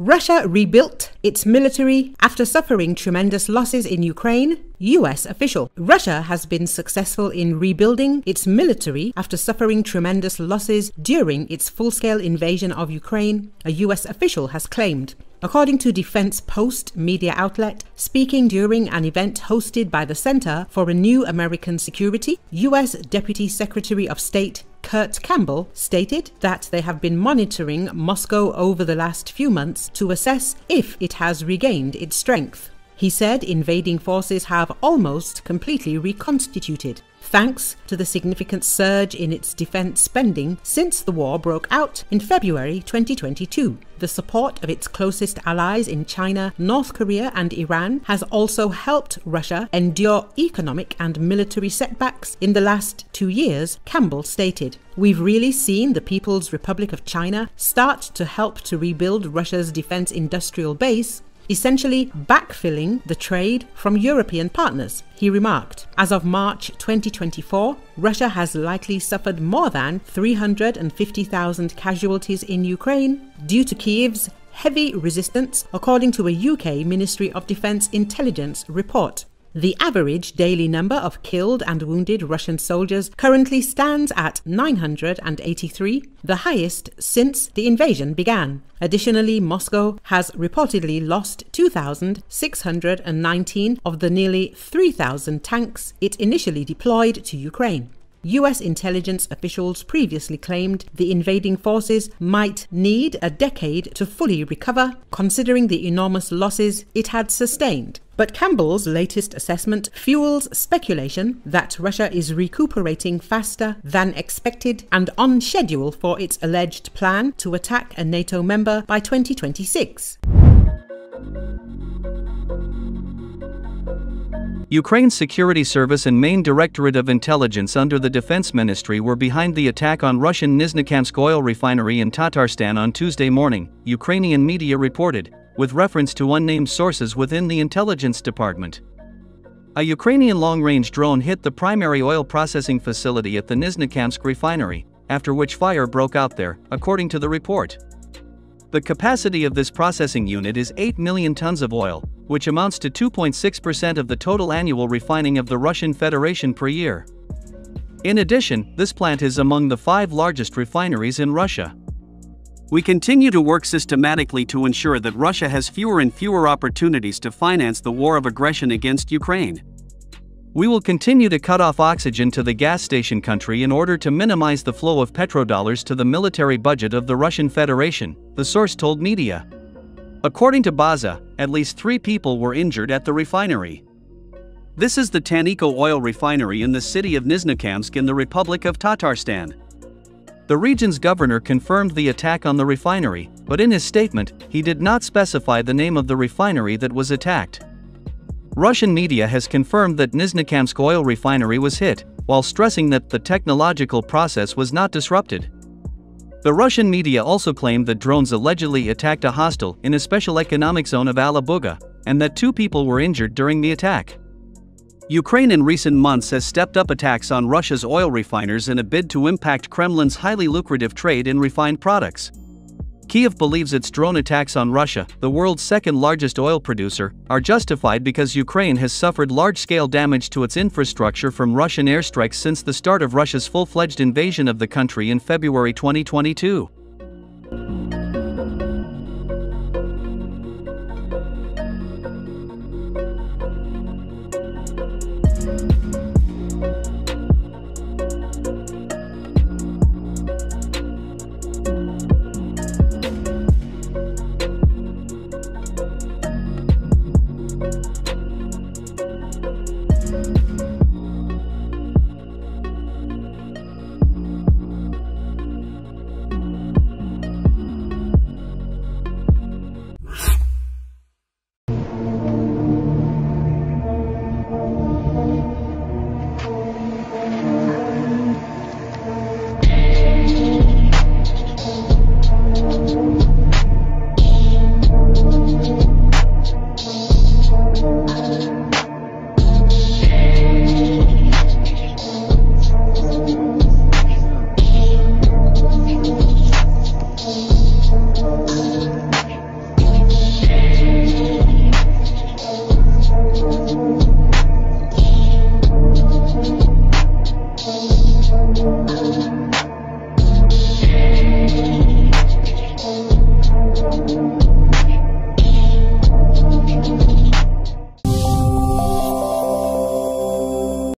Russia rebuilt its military after suffering tremendous losses in Ukraine, US official. Russia has been successful in rebuilding its military after suffering tremendous losses during its full-scale invasion of Ukraine, a US official has claimed. According to Defense Post media outlet, speaking during an event hosted by the Center for a New American Security, US Deputy Secretary of State Kurt Campbell stated that they have been monitoring Moscow over the last few months to assess if it has regained its strength. He said invading forces have almost completely reconstituted, thanks to the significant surge in its defense spending since the war broke out in February 2022. The support of its closest allies in China, North Korea and Iran has also helped Russia endure economic and military setbacks in the last 2 years, Campbell stated. We've really seen the People's Republic of China start to help to rebuild Russia's defense industrial base, essentially backfilling the trade from European partners, he remarked. As of March 2024, Russia has likely suffered more than 350,000 casualties in Ukraine due to Kyiv's heavy resistance, according to a UK Ministry of Defence intelligence report. The average daily number of killed and wounded Russian soldiers currently stands at 983, the highest since the invasion began. Additionally, Moscow has reportedly lost 2,619 of the nearly 3,000 tanks it initially deployed to Ukraine. US intelligence officials previously claimed the invading forces might need a decade to fully recover, considering the enormous losses it had sustained. But Campbell's latest assessment fuels speculation that Russia is recuperating faster than expected and on schedule for its alleged plan to attack a NATO member by 2026. Ukraine's security service and main directorate of intelligence under the defense ministry were behind the attack on Russian Nizhnekamsk oil refinery in Tatarstan on Tuesday morning, Ukrainian media reported, with reference to unnamed sources within the intelligence department. A Ukrainian long-range drone hit the primary oil processing facility at the Nizhnekamsk refinery, after which fire broke out there, according to the report. The capacity of this processing unit is 8 million tons of oil, which amounts to 2.6% of the total annual refining of the Russian Federation per year. In addition, this plant is among the 5 largest refineries in Russia. We continue to work systematically to ensure that Russia has fewer and fewer opportunities to finance the war of aggression against Ukraine. We will continue to cut off oxygen to the gas station country in order to minimize the flow of petrodollars to the military budget of the Russian Federation, the source told media. According to Baza, at least 3 people were injured at the refinery. This is the Taneco oil refinery in the city of Nizhnekamsk in the Republic of Tatarstan. The region's governor confirmed the attack on the refinery, but in his statement, he did not specify the name of the refinery that was attacked. Russian media has confirmed that Nizhnekamsk oil refinery was hit, while stressing that the technological process was not disrupted. The Russian media also claimed that drones allegedly attacked a hostel in a special economic zone of Alabuga, and that 2 people were injured during the attack. Ukraine in recent months has stepped up attacks on Russia's oil refiners in a bid to impact Kremlin's highly lucrative trade in refined products. Kyiv believes its drone attacks on Russia, the world's second-largest oil producer, are justified because Ukraine has suffered large-scale damage to its infrastructure from Russian airstrikes since the start of Russia's full-fledged invasion of the country in February 2022.